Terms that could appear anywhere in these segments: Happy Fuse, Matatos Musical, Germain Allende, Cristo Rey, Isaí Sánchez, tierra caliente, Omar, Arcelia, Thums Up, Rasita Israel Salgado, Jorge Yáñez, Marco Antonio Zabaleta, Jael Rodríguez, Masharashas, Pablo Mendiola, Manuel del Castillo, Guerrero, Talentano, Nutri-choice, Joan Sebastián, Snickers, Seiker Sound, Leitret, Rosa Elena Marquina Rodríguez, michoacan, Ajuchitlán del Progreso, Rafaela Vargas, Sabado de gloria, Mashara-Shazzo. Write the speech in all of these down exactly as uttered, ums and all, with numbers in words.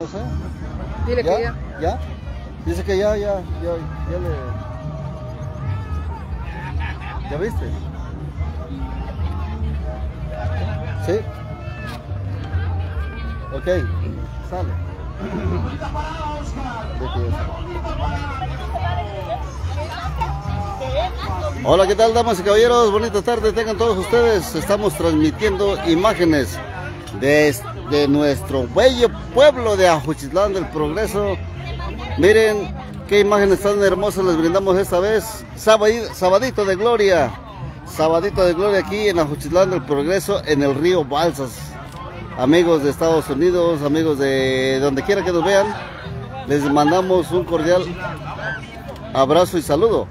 No sé. Dile ¿Ya? que ya. ¿Ya? Dice que ya, ya, ya, ya le... ¿Ya viste? Sí. Ok, sale. Hola, ¿qué tal, damas y caballeros? Bonitas tardes, tengan todos ustedes. Estamos transmitiendo imágenes de este... de nuestro bello pueblo de Ajuchitlán del Progreso. Miren qué imágenes tan hermosas les brindamos esta vez. Sabadito de gloria, Sabadito de gloria aquí en Ajuchitlán del Progreso, en el río Balsas. Amigos de Estados Unidos, amigos de donde quiera que nos vean, les mandamos un cordial abrazo y saludo.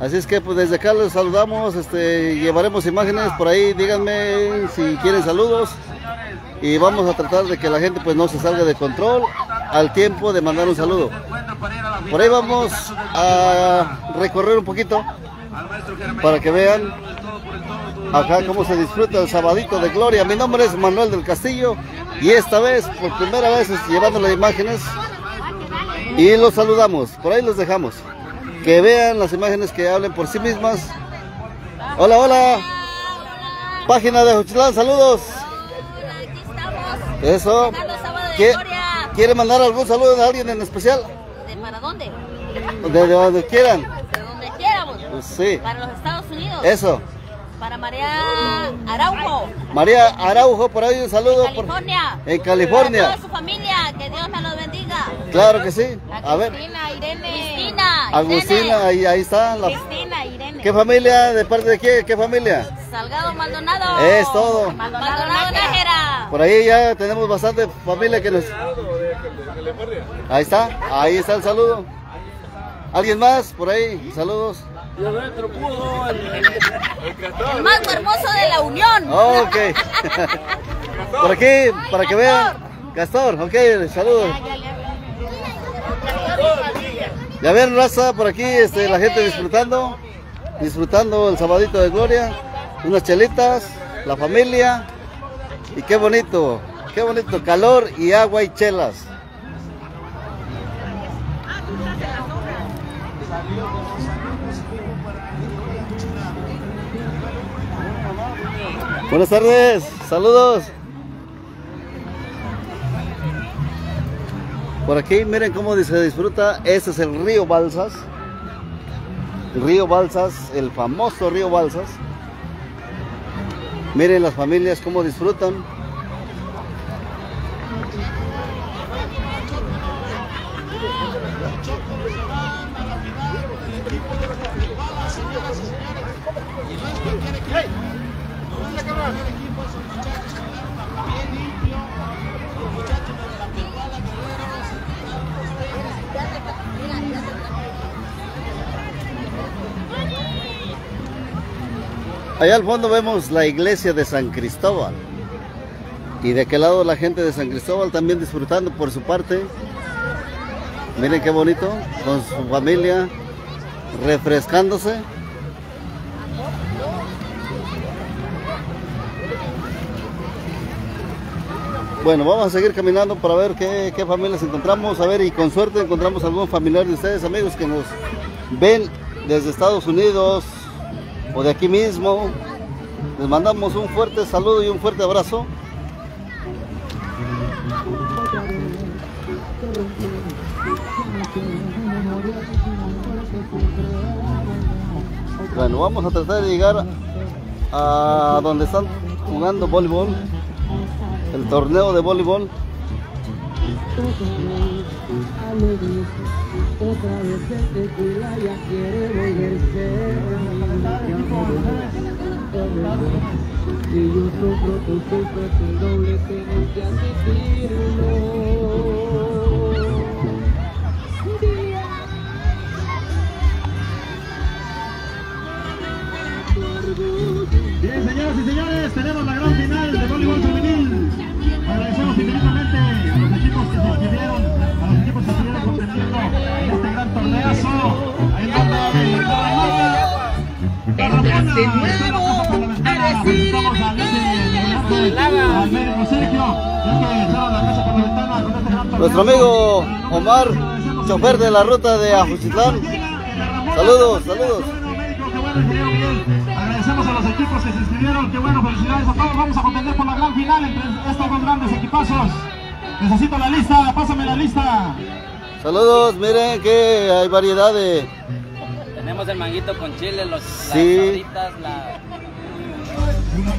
Así es que pues desde acá les saludamos, este, llevaremos imágenes por ahí, díganme si quieren saludos. Y vamos a tratar de que la gente pues no se salga de control al tiempo de mandar un saludo. Por ahí vamos a recorrer un poquito para que vean acá cómo se disfruta el Sabadito de gloria. Mi nombre es Manuel del Castillo y esta vez, por primera vez, llevando las imágenes y los saludamos. Por ahí los dejamos. Que vean las imágenes, que hablen por sí mismas. Hola, hola. Página de Ajuchitlán, saludos. Eso. ¿Quiere mandar algún saludo a alguien en especial? ¿De para dónde? De donde quieran. De donde quieramos. Pues sí. Para los Estados Unidos. Eso. Para María Araujo. María Araujo, por ahí un saludo. En California. Por... En California. Para toda su familia, que Dios me los bendiga. Claro que sí. A, a ver. Cristina, Irene. Cristina, Agustina, Irene. Ahí, ahí está. La... Cristina, Irene. ¿Qué familia? ¿De parte de qué? ¿Qué familia? Salgado Maldonado. Es todo. Maldonado, Maldonado Nájera. Por ahí ya tenemos bastante familia que nos... Ahí está, ahí está el saludo. ¿Alguien más? Por ahí, saludos. El más hermoso de la Unión. Ok. Por aquí, para que vean. Castor, ok, saludos. Ya ven, raza, por aquí este, la gente disfrutando. Disfrutando el Sabadito de gloria. Unas chelitas, la familia. Y qué bonito, qué bonito, calor y agua y chelas. Buenas tardes, saludos. Por aquí miren cómo se disfruta, este es el río Balsas. El río Balsas, el famoso río Balsas. Miren las familias cómo disfrutan. Allá al fondo vemos la iglesia de San Cristóbal. Y de aquel lado la gente de San Cristóbal también disfrutando por su parte. Miren qué bonito, con su familia, refrescándose. Bueno, vamos a seguir caminando para ver qué, qué familias encontramos. A ver, y con suerte encontramos algún familiar de ustedes, amigos, que nos ven desde Estados Unidos o de aquí mismo. Les mandamos un fuerte saludo y un fuerte abrazo. Bueno, vamos a tratar de llegar a donde están jugando voleibol, el torneo de voleibol. Bien, señoras y señores, tenemos la gran final de voleibol femenil. Agradecemos infinitamente a los equipos que se inscribieron, a los equipos que estuvieron compitiendo en este gran torneazo. Ahí anda la Ramona, de nuevo, a decir el Sergio, ya que dejaron la mesa por la ventana con este gran torneo. nuestro amigo Omar, chofer de la ruta de Ajuchitlán. Saludos, saludos. Agradecemos a los equipos que se inscribieron, que bueno, felicidades a todos. Vamos a contender por la gran final entre estos dos grandes equipazos. Necesito la lista, pásame la lista. Saludos, miren que hay variedad de... Tenemos el manguito con chile, los, sí. Las sabritas, la...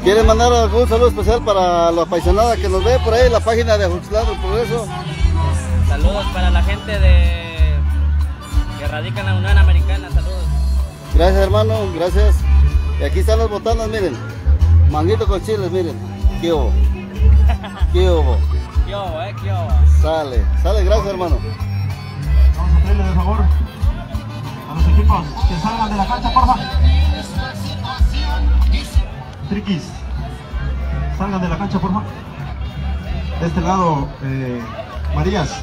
¿Quieren mandar algún saludo especial para la paisanada que nos ve por ahí en la página de Ajuchitlán del Progreso? Saludos para la gente de... que radica en la Unión Americana, saludos. Gracias, hermano, gracias. Y aquí están las botanas, miren. Manguito con chiles, miren. ¿Qué hubo? ¿Qué hubo? ¿Qué hubo, eh? ¿Qué hubo? Sale, sale, gracias, hermano. Vamos a pedirle de favor a los equipos que salgan de la cancha, porfa. Triquis, salgan de la cancha, porfa. De este lado, eh, Marías.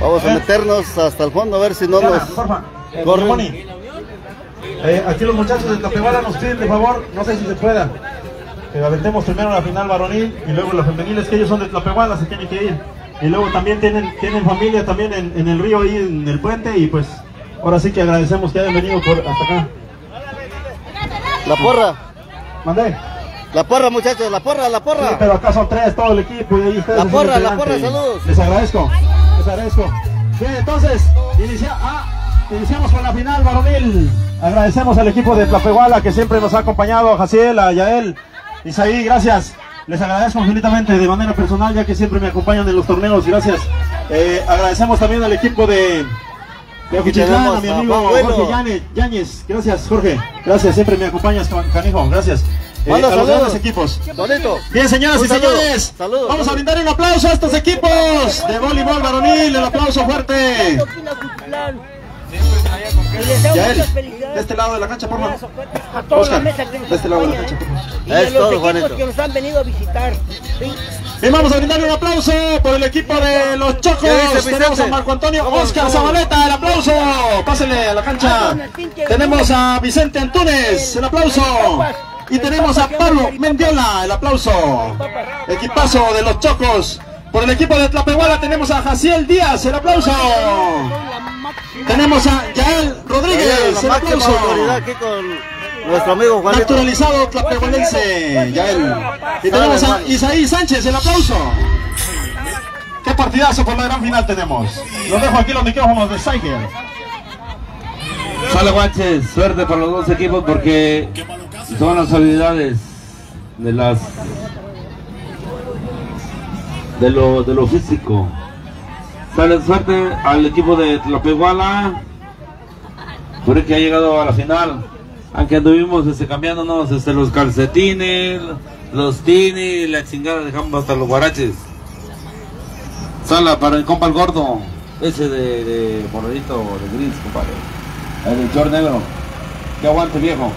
Vamos a meternos hasta el fondo a ver si no nos corren. Eh, aquí los muchachos de Tlapehuala nos piden de favor, no sé si se pueda, eh, aventemos primero la final varonil y luego las femeniles, que ellos son de Tlapehuala, se tienen que ir. Y luego también tienen, tienen familia también en, en el río, ahí en el puente, y pues ahora sí que agradecemos que hayan venido por, hasta acá. La porra. Mandé. La porra, muchachos, la porra, la porra. Sí, pero acá son tres, todo el equipo, y ahí ustedes. La porra, la porra, saludos. Les agradezco, les agradezco. Bien, entonces, inicia, ah, iniciamos con la final varonil. Agradecemos al equipo de Tlapehuala que siempre nos ha acompañado, a Jaciel, a Yael, Isaí, gracias. Les agradezco infinitamente de manera personal, ya que siempre me acompañan en los torneos, gracias. Eh, agradecemos también al equipo de... Aquí tenemos a mi amigo Jorge Yáñez, gracias Jorge, gracias, siempre me acompañas, canijo, gracias. Eh, a los grandes equipos. Bonito. Bien, señoras y señores, saludo. Vamos a brindar un aplauso a estos equipos de voleibol varonil, el aplauso fuerte. Yael, de este lado de la cancha, por favor. A toda la mesa que nos acompañan y a los equipos que nos han venido a visitar. Y vamos a brindar un aplauso por el equipo de los Chocos. Tenemos a Marco Antonio Oscar Zabaleta, el aplauso. Pásenle a la cancha. Tenemos a Vicente Antunes, el aplauso. Y tenemos a Pablo Mendiola, el aplauso. Equipazo de los Chocos. Por el equipo de Tlapehuala tenemos a Jaciel Díaz, el aplauso. Tenemos a Jael Rodríguez, el aplauso. Nuestro amigo Juanito. Naturalizado tlapehualense, Yael. Y tenemos a Isaí Sánchez, el aplauso. Qué partidazo por la gran final tenemos. Los dejo aquí los micrófonos de Seiker. Sale guanches, suerte para los dos equipos porque son las habilidades de las de lo, de lo físico. Sale suerte al equipo de Tlapehuala porque ha llegado a la final. Aunque anduvimos este, cambiándonos este, los calcetines, los tines, la chingada, dejamos hasta los guaraches. Sala para el compa el gordo, ese de, de borradito, de gris, compadre. El del short negro. Que aguante, viejo.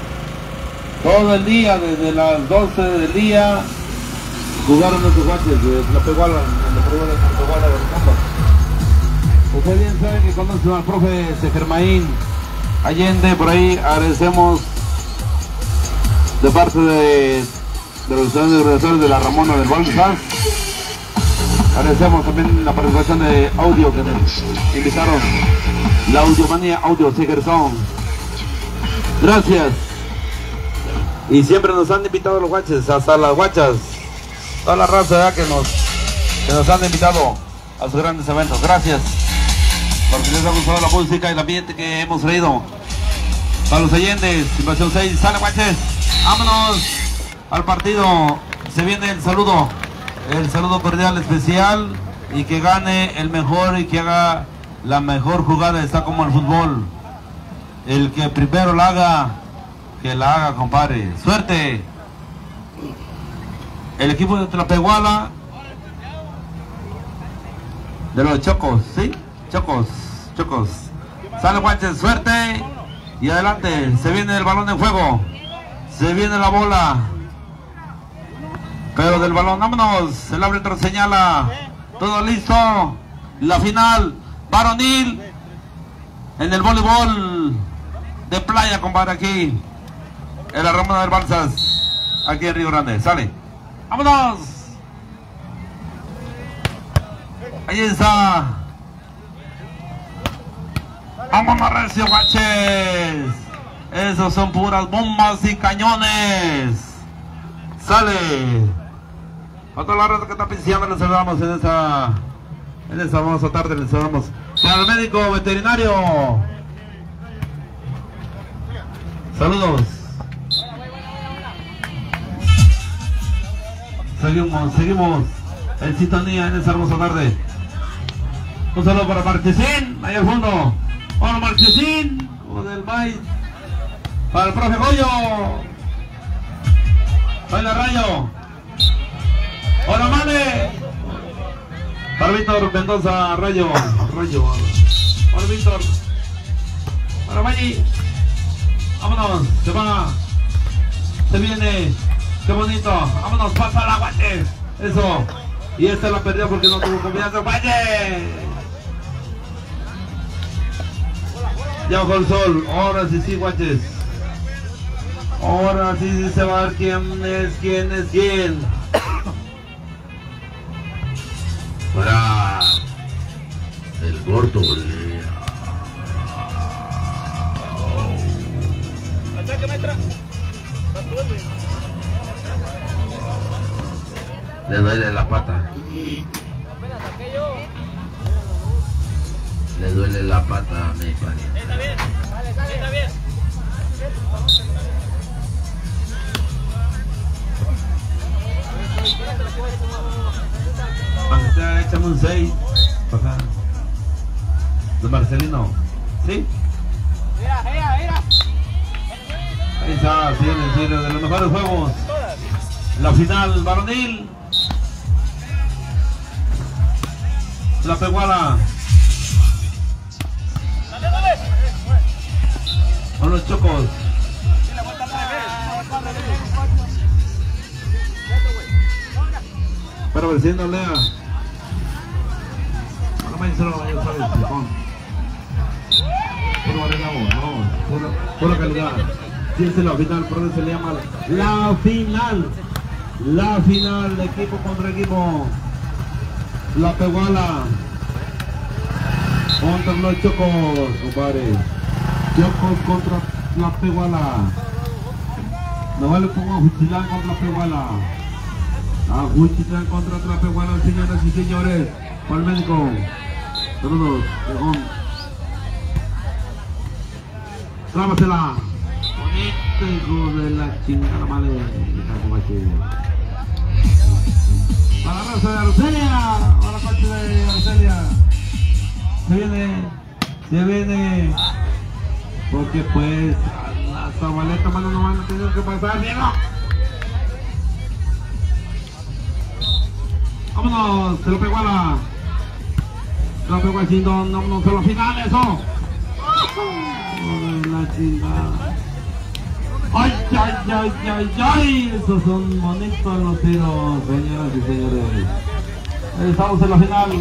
Todo el día, desde las doce del día, jugaron los guaraches de Tlapehuala, en la prueba de Tlapehuala de los compas. Ustedes bien saben que conocen al profe Sefermaín Allende, por ahí agradecemos de parte de, de los estudiantes profesores de la Ramona del Bolsa. Agradecemos también la participación de audio que nos invitaron, la Audiomanía, audio Seiker Sound. Gracias. Y siempre nos han invitado los guaches, hasta las guachas, toda la raza que nos, que nos han invitado a sus grandes eventos. Gracias. Porque les ha gustado la música y el ambiente que hemos traído. Para los Allende, Invasión seis, sale guaches, vámonos al partido. Se viene el saludo, el saludo cordial especial, y que gane el mejor y que haga la mejor jugada. Está como el fútbol, el que primero la haga, que la haga, compadre. Suerte. El equipo de Tlapehuala, de los Chocos, ¿sí? Chocos, Chocos, sale guanches, suerte y adelante. Se viene el balón en juego, se viene la bola, pero del balón, vámonos. El árbitro señala, todo listo, la final varonil en el voleibol de playa, compadre, aquí en la Ramona del Balsas, aquí en Río Grande. Sale, vámonos. Ahí está. Vámonos, recio, guaches. Esos son puras bombas y cañones. Sale. A toda la raza que está pisteando les saludamos en esa, en esa famosa tarde, les saludamos. Para el médico veterinario. Saludos. Seguimos, seguimos en sintonía en esa hermosa tarde. Un saludo para Marchesín, ahí al fondo. Hola Marchesín, como del país. Para el profe Goyo. Hola Rayo. Hola Mane. Para Víctor Mendoza, Rayo. Rayo. Hola Víctor. Hola Maggi. Vámonos, se va, se viene, qué bonito, vámonos, pasa la guache, eso, y esta la perdió porque no tuvo confianza, guache. Ya bajó el sol, ahora sí sí guaches, ahora sí sí se va a ver quién es, quién es, quién. Para el corto, le duele la pata, le duele la pata a mi pariente. Está bien, está bien. Marcelino, échame un seis. Papá. Don Marcelino, ¿sí? Mira, mira, mira. Ahí está, sí, sí, de los mejores juegos. La final varonil. Tlapehuala. Con los chocos. Pero venciendo Lea. No me hicieron la mayor el picón. Puro valoramos, no, pura calidad. Fíjense la final, por eso se le llama la final. La final, de equipo contra equipo. Tlapehuala contra los chocos, compadre. Chocos contra Tlapehuala. No vale como Ajuchitlán contra Tlapehuala. Ajuchitlán contra Tlapehuala, señoras y señores. Para el médico. Saludos, perdón. Trámasela. Hijo de la chingada madre, para la raza de Arcelia, para la parte de Arcelia. Se viene, se viene. Porque pues la Zabaleta, mano, no van a tener que pasar, viejo. Vámonos, se lo pegó a la. Se lo pegó a Chindón, vámonos a la final, eso. Hijo de la chingada. Ay, ay, ay, ay, ay, esos son bonitos los tiros, señoras y señores. Estamos en la final,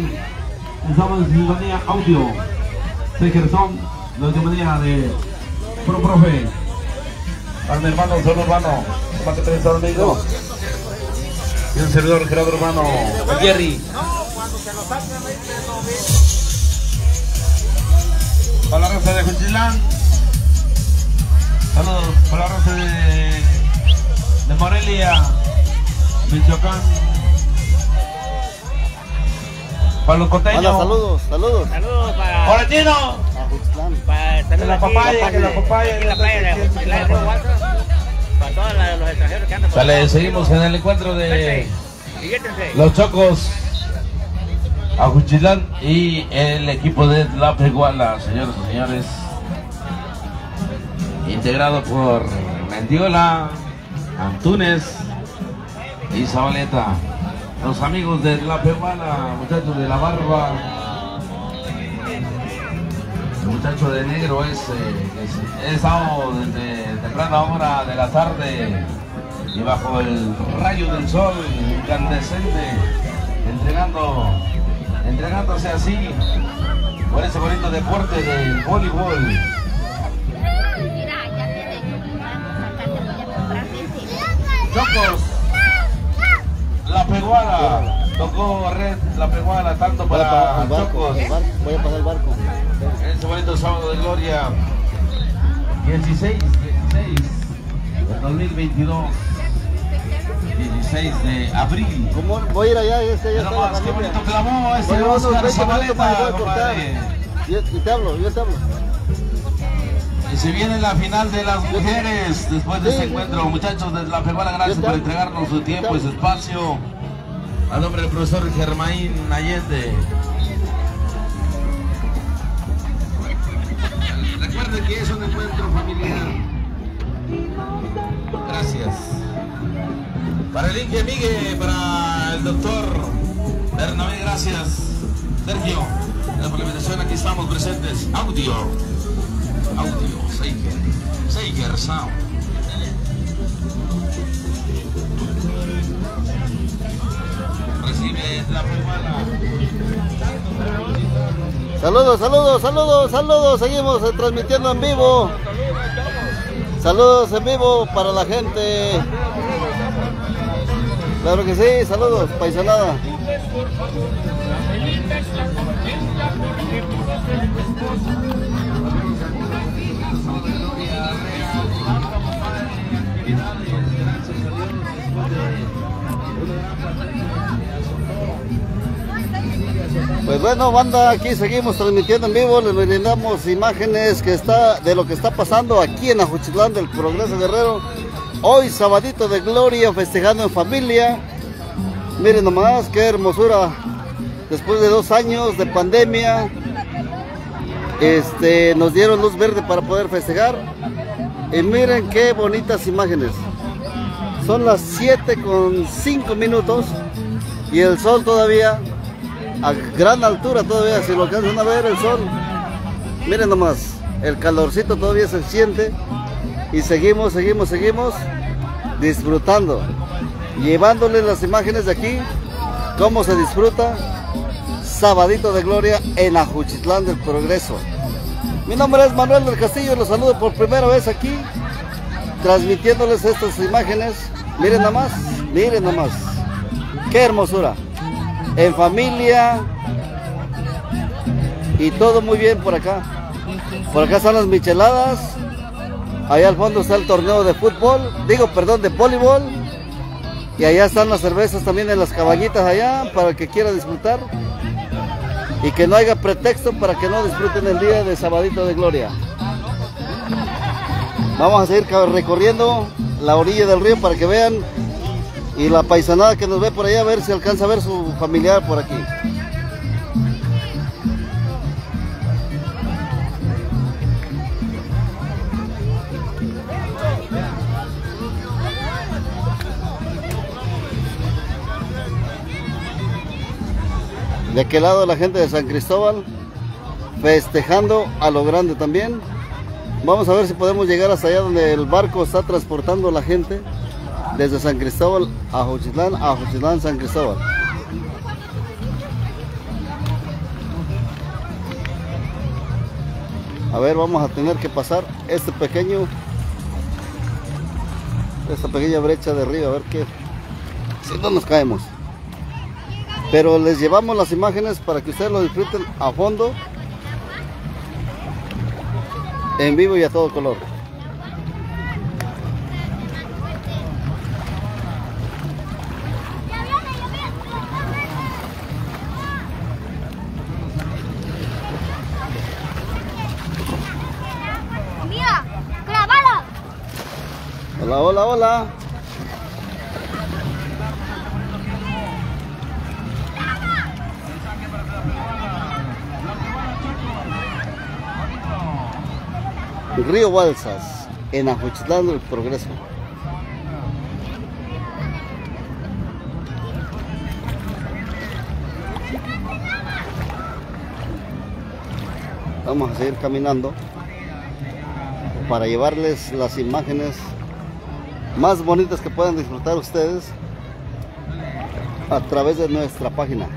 estamos en sintonía audio. Seiker Sound, la Audiomanía de Pro Profe. Al mi hermano, solo urbano, para que te saludo. Y un servidor creador urbano, el Jerry. Para la raza de Juchilán. Saludos para la raza de, de Morelia, Michoacán. Para los coteños. Hola, saludos, saludos. Saludos para. ¡Hola, Chino! Para Ajuchitlán. Que la papaya, que la papaya. Que la papaya, que la papaya. Para todos los extranjeros que andan por ahí. Seguimos en el encuentro de los chocos. Ajuchitlán y el equipo de Tlapehuala, señoras y señores. Integrado por Mendiola, Antunes y Zabaleta. Los amigos de Tlapehuala, muchachos de la barba. El muchacho de negro es, es, es sábado desde temprana hora de la tarde. Y bajo el rayo del sol incandescente, entregando, entregándose así por ese bonito deporte del voleibol. Locos, Tlapehuala. Tocó Red Tlapehuala tanto para Chocos. Voy a pasar el barco. En este bonito sábado de gloria. dieciséis, dieciséis, dos mil veintidós. dieciséis de abril. ¿Cómo voy a ir allá? Este, ya está más, qué bonito clamó este bueno, Oscar Zabaleta, compadre. Yo te hablo, yo te hablo. Y se viene la final de las mujeres después de sí, este sí, encuentro. Sí. Muchachos de Tlapehuala, gracias por entregarnos su tiempo y su espacio. A nombre del profesor Germain Allende. Recuerden que es un encuentro familiar. Gracias. Para el Inge Migue, para el doctor Bernabé, gracias. Sergio, en la implementación aquí estamos presentes. Audio. Audio, Seiker. Seiker Sound. Recibe la primera. Saludos, saludos, saludos, saludos. Seguimos transmitiendo en vivo. Saludos en vivo para la gente. Claro que sí, saludos, paisanada. Pues bueno, banda, aquí seguimos transmitiendo en vivo, les brindamos imágenes que está, de lo que está pasando aquí en Ajuchitlán del Progreso, Guerrero. Hoy, sabadito de gloria, festejando en familia. Miren nomás, qué hermosura. Después de dos años de pandemia, este, nos dieron luz verde para poder festejar. Y miren qué bonitas imágenes. Son las siete con cinco minutos y el sol todavía, a gran altura todavía, si lo alcanzan a ver el sol. Miren nomás, el calorcito todavía se siente. Y seguimos, seguimos, seguimos disfrutando, llevándoles las imágenes de aquí, cómo se disfruta sabadito de gloria en Ajuchitlán del Progreso. Mi nombre es Manuel del Castillo, los saludo por primera vez aquí, transmitiéndoles estas imágenes. Miren nada más, miren nada más, qué hermosura, en familia y todo muy bien por acá. Por acá están las micheladas. Allá al fondo está el torneo de fútbol, digo, perdón, de voleibol. Y allá están las cervezas también en las cabañitas allá, para el que quiera disfrutar. Y que no haya pretexto para que no disfruten el día de sabadito de gloria. Vamos a seguir recorriendo la orilla del río para que vean. Y la paisanada que nos ve por allá, a ver si alcanza a ver su familiar por aquí. De aquel lado la gente de San Cristóbal festejando a lo grande también. Vamos a ver si podemos llegar hasta allá donde el barco está transportando a la gente desde San Cristóbal a Ajuchitlán, a Ajuchitlán, San Cristóbal. A ver, vamos a tener que pasar este pequeño, esta pequeña brecha de río, a ver qué, si no nos caemos. Pero les llevamos las imágenes para que ustedes lo disfruten a fondo, en vivo y a todo color. Mira, grabalo. Hola, hola, hola. Río Balsas, en Ajuchitlán del Progreso. Vamos a seguir caminando para llevarles las imágenes más bonitas que puedan disfrutar ustedes a través de nuestra página.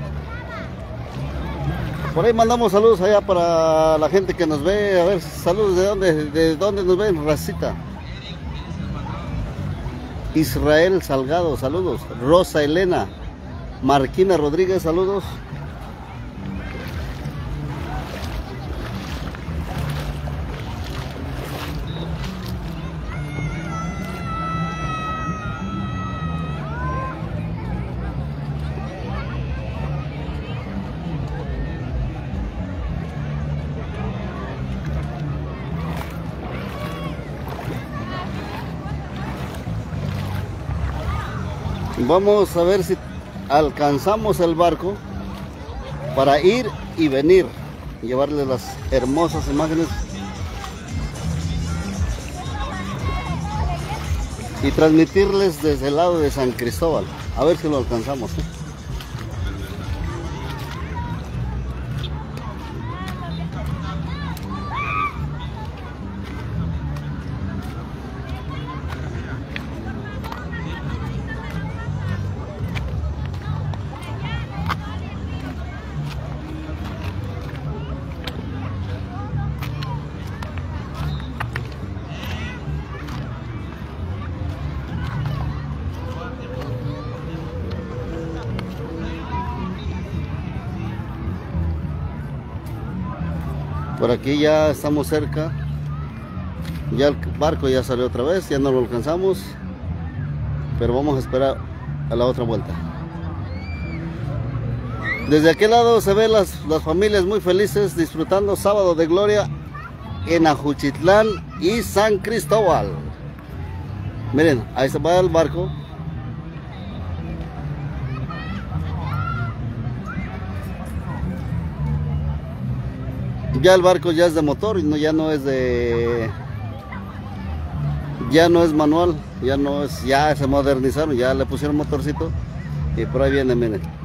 Por ahí mandamos saludos allá para la gente que nos ve. A ver, saludos de dónde, de dónde nos ven, Rasita. Israel Salgado, saludos. Rosa Elena Marquina Rodríguez, saludos. Vamos a ver si alcanzamos el barco para ir y venir, llevarles las hermosas imágenes y transmitirles desde el lado de San Cristóbal. A ver si lo alcanzamos, ¿eh? Por aquí ya estamos cerca, ya el barco ya salió otra vez, ya no lo alcanzamos, pero vamos a esperar a la otra vuelta. Desde aquel lado se ven las, las familias muy felices disfrutando Sábado de Gloria en Ajuchitlán y San Cristóbal. Miren, ahí se va el barco. Ya el barco ya es de motor, no, ya no es de, ya no es manual, ya no es, ya se modernizaron, ya le pusieron motorcito y por ahí viene, miren.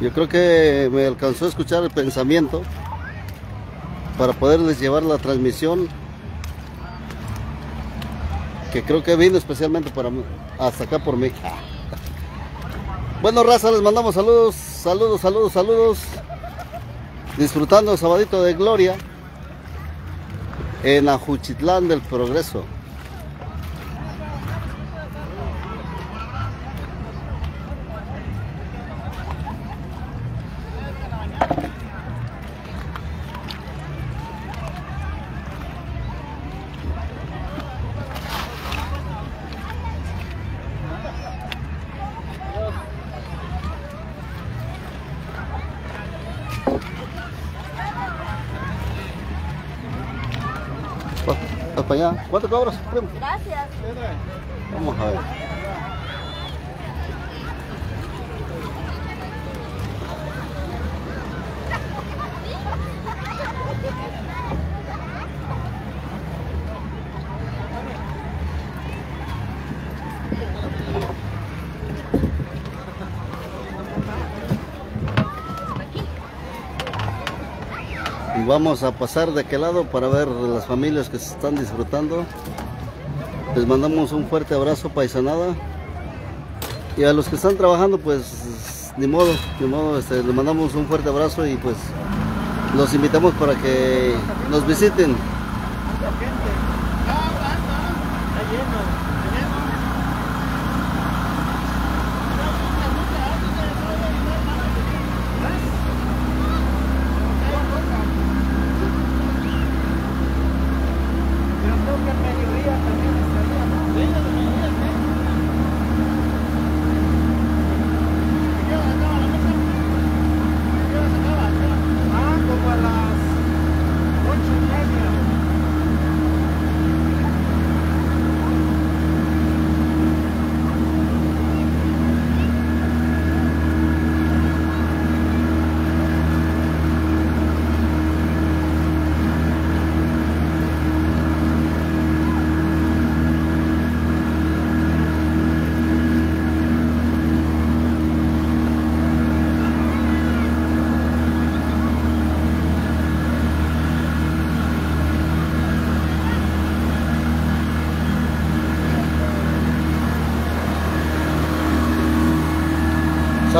Yo creo que me alcanzó a escuchar el pensamiento para poderles llevar la transmisión, que creo que vino especialmente para mí, hasta acá por mí. Bueno, raza, les mandamos saludos, saludos, saludos, saludos. Disfrutando el Sabadito de Gloria en Ajuchitlán del Progreso. ¿Cuánto cobras, primo? Gracias. Vamos a ver. Vamos a pasar de aquel lado para ver las familias que se están disfrutando. Les mandamos un fuerte abrazo, paisanada. Y a los que están trabajando, pues ni modo, ni modo, este, les mandamos un fuerte abrazo y pues los invitamos para que nos visiten.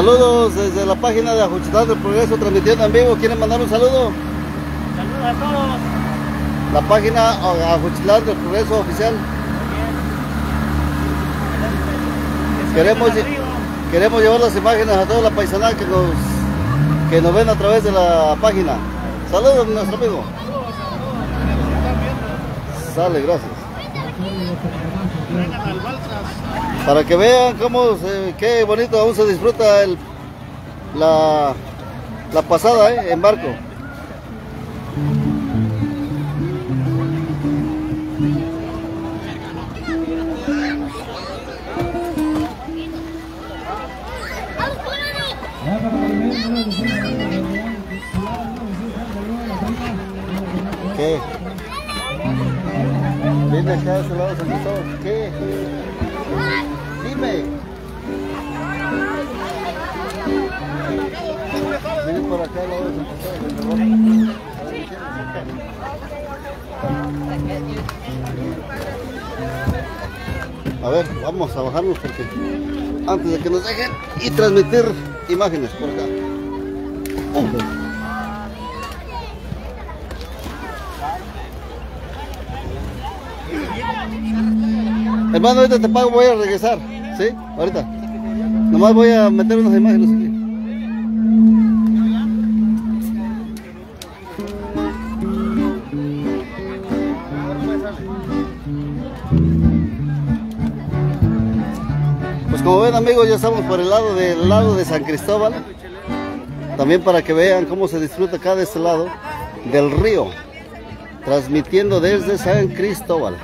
Saludos desde la página de Ajuchitlán del Progreso, transmitiendo en vivo. ¿Quieren mandar un saludo? Saludos a todos. La página Ajuchitlán del Progreso oficial. Queremos, queremos llevar las imágenes a toda la paisanada que nos, que nos ven a través de la página. Saludos, nuestro amigo. Sale, gracias. Para que vean cómo se, qué bonito aún se disfruta el, la, la pasada ¿eh? en barco. ¿Qué? Viene acá de este lado, San Cristóbal. ¿Qué? Dime. Viene por acá al lado de San Cristóbal. A ver, vamos a bajarnos porque antes de que nos dejen y transmitir imágenes por acá. Uh. Hermano, ahorita te pago, voy a regresar, ¿sí? Ahorita. Nomás voy a meter unas imágenes aquí. Pues como ven, amigos, ya estamos por el lado del lado de San Cristóbal. También para que vean cómo se disfruta acá de este lado del río. Transmitiendo desde San Cristóbal.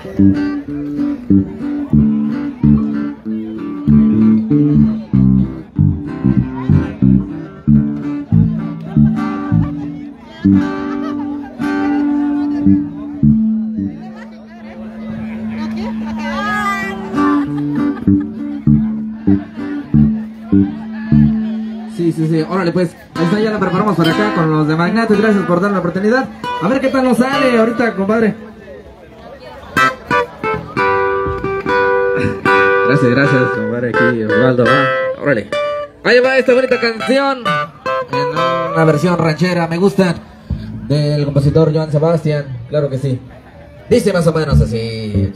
Órale pues, ahí está, ya la preparamos para acá con los de Magnates, gracias por dar la oportunidad. A ver qué tal nos sale ahorita, compadre. Gracias, gracias, compadre, aquí Osvaldo, ¿va? Órale. Ahí va esta bonita canción, en una versión ranchera, me gusta, del compositor Joan Sebastián, claro que sí. Dice más o menos así.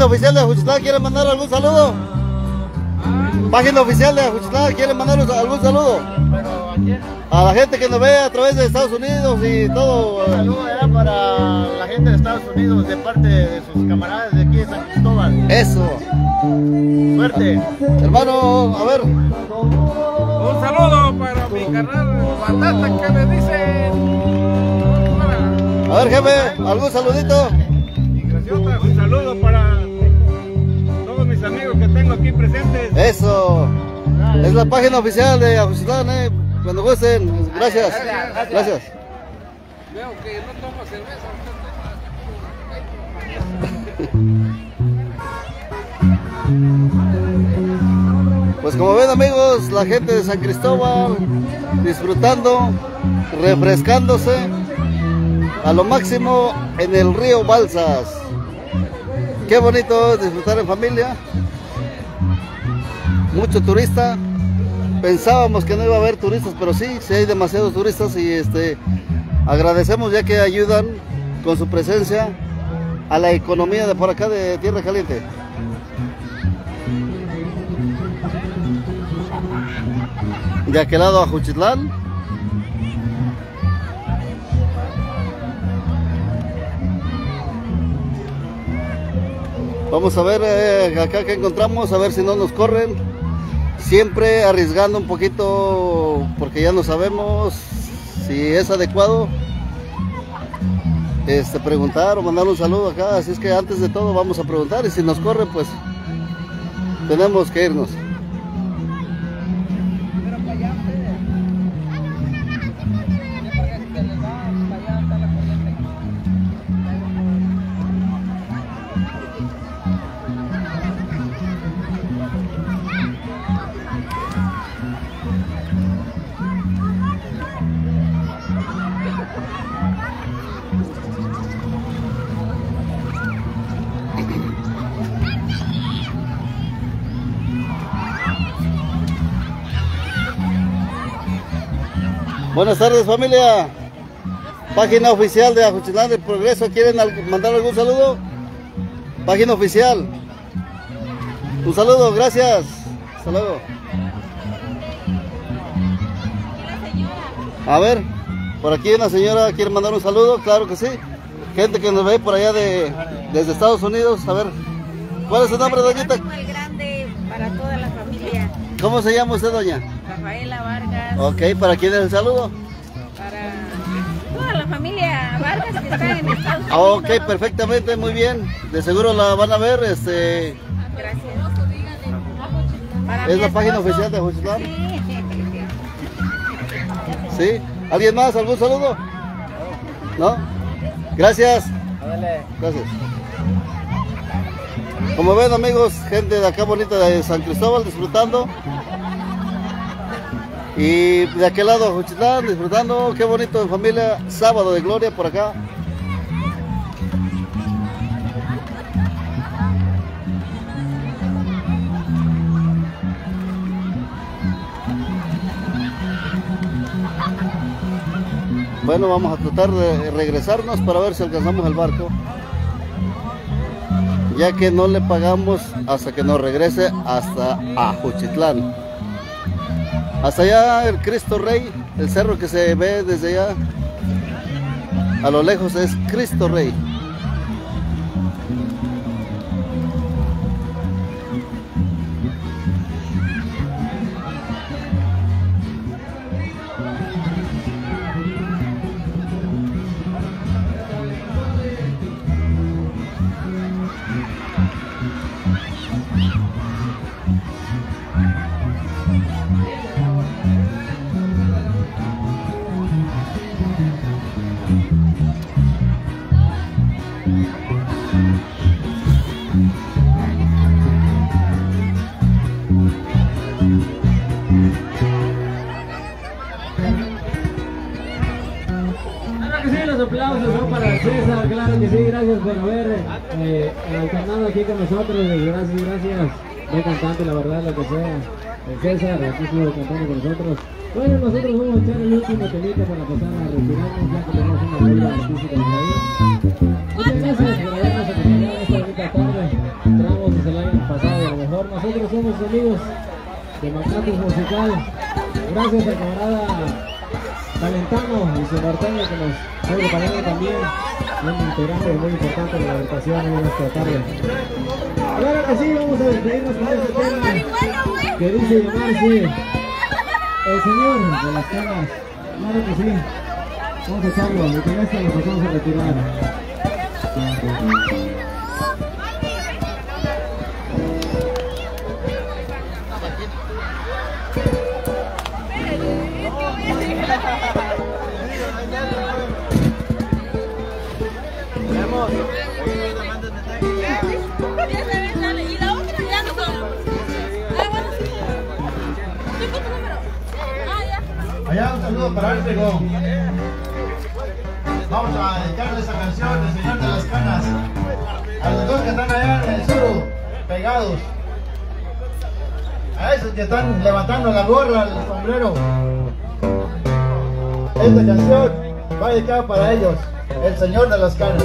Oficial de Ajuchitlán, ¿quieren mandar algún saludo? Página oficial de Ajuchitlán, ¿quieren mandarles algún saludo? Pero, ¿a quién? A la gente que nos ve a través de Estados Unidos y todo. Un saludo era para la gente de Estados Unidos, de parte de sus camaradas de aquí de San Cristóbal. Eso. Suerte. Hermano, a ver. Un saludo para mi carnal Batata, que le dicen. A ver, jefe, ¿algún saludito? Un saludo para todos mis amigos que tengo aquí presentes. Eso. Es la página oficial de Ajuchitlán, eh. Cuando gusten. Gracias. Gracias. Veo que no tomo cerveza. Pues como ven, amigos, la gente de San Cristóbal disfrutando, refrescándose a lo máximo en el río Balsas. Qué bonito es disfrutar en familia. Mucho turista. Pensábamos que no iba a haber turistas, pero sí, sí hay demasiados turistas y este agradecemos ya que ayudan con su presencia a la economía de por acá de Tierra Caliente. De aquel lado Ajuchitlán. Vamos a ver eh, acá que encontramos, a ver si no nos corren. Siempre arriesgando un poquito porque ya no sabemos si es adecuado este, preguntar o mandar un saludo acá, así es que antes de todo vamos a preguntar y si nos corre pues tenemos que irnos. Buenas tardes, familia. Página oficial de Ajuchitlán del Progreso. ¿Quieren mandar algún saludo? Página oficial. Un saludo, gracias. Hasta luego. A ver, por aquí una señora quiere mandar un saludo, claro que sí. Gente que nos ve por allá de desde Estados Unidos. A ver, ¿cuál es su nombre, doñita? El grande para toda la familia. ¿Cómo se llama usted, doña? Rafaela Vargas. Ok, ¿para quién es el saludo? Para toda la familia Vargas que está en Estados Unidos. Ok, perfectamente, muy bien. De seguro la van a ver. Este... Gracias. Para ¿Es la página oficial de Ajuchitlán? Sí. ¿Sí? ¿Alguien más? ¿Algún saludo? ¿No? Gracias. Gracias. Como ven, amigos, gente de acá bonita de San Cristóbal disfrutando. Y de aquel lado Ajuchitlán disfrutando, qué bonito en familia, Sábado de Gloria por acá. Bueno, vamos a tratar de regresarnos para ver si alcanzamos el barco, ya que no le pagamos hasta que nos regrese hasta Ajuchitlán. Hasta allá el Cristo Rey, el cerro que se ve desde allá, a lo lejos es Cristo Rey. Claro que sí, gracias por haber eh, alternado aquí con nosotros, gracias, gracias, buen cantante, la verdad, lo que sea, el César, aquí estuvo cantando con nosotros. Bueno, nosotros vamos a echar el último telito para pasar a retirarnos, ya que tenemos una rueda artística por ahí. Muchas gracias por habernos acompañado esta bonita tarde, tramos desde el año pasado, a lo mejor nosotros somos amigos de Matatos Musical. Gracias al camarada Talentano y su norteño que nos está preparando también. Un integrante muy importante de la agrupación en esta tarde. Claro que sí, vamos a despedirnos con este tema que dice llamarse El Señor de las Camas. Claro que sí, vamos a echarlo y con esto nos vamos a retirar. Allá un saludo para Arcego. Vamos a dedicarle esa canción del Señor de las Canas a los dos que están allá en el sur pegados, a esos que están levantando la gorra, el sombrero. Esta canción va dedicada para ellos, El Señor de las Canas.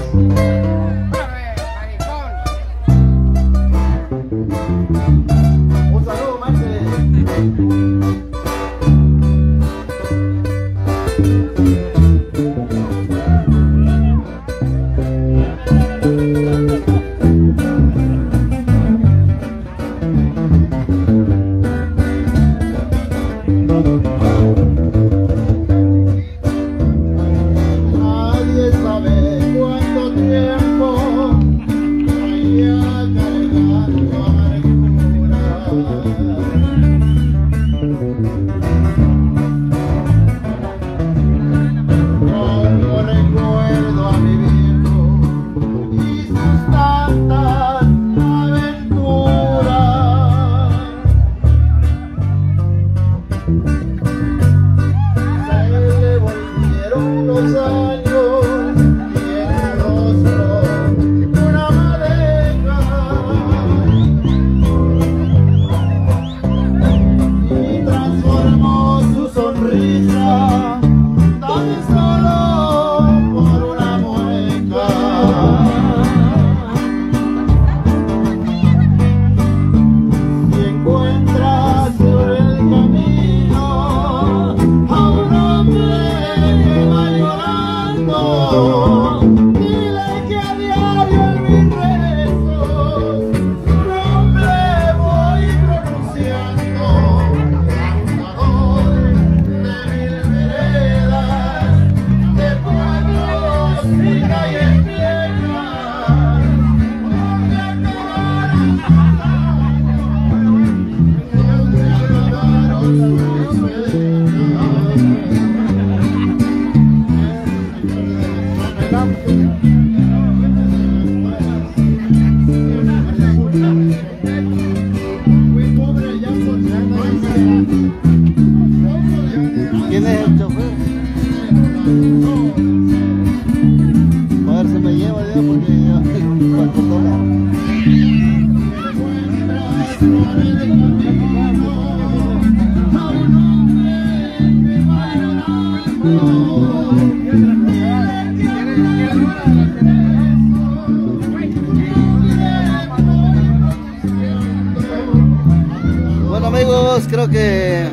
Creo que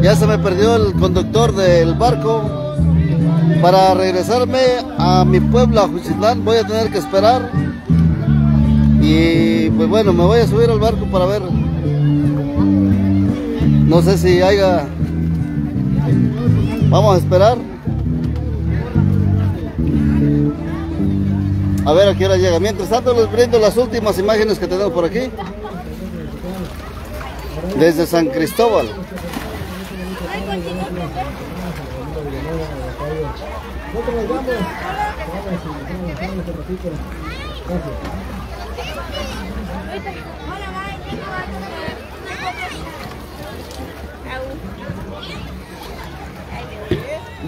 ya se me perdió el conductor del barco. Para regresarme a mi pueblo, a Ajuchitlán, voy a tener que esperar. Y pues bueno, me voy a subir al barco para ver. No sé si haya. Vamos a esperar. A ver a qué hora llega. Mientras tanto, les brindo las últimas imágenes que tenemos por aquí. Desde San Cristóbal.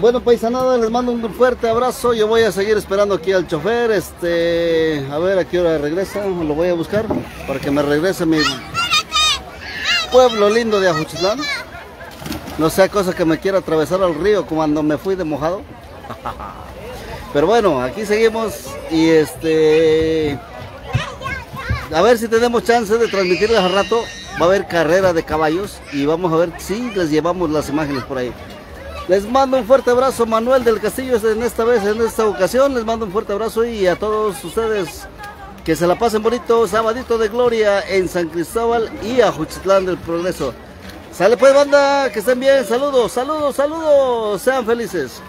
Bueno, paisanada, les mando un fuerte abrazo. Yo voy a seguir esperando aquí al chofer. Este, a ver a qué hora regresa. Lo voy a buscar para que me regrese mi pueblo lindo de Ajuchitlán. No sea cosa que me quiera atravesar al río cuando me fui de mojado. Pero bueno, aquí seguimos y este... a ver si tenemos chance de transmitirles al rato va a haber carrera de caballos y vamos a ver si les llevamos las imágenes por ahí. Les mando un fuerte abrazo, Manuel del Castillo, en esta vez, en esta ocasión, les mando un fuerte abrazo y a todos ustedes que se la pasen bonito, sabadito de gloria en San Cristóbal y Ajuchitlán del Progreso. Sale pues, banda, que estén bien, saludos, saludos, saludos, sean felices.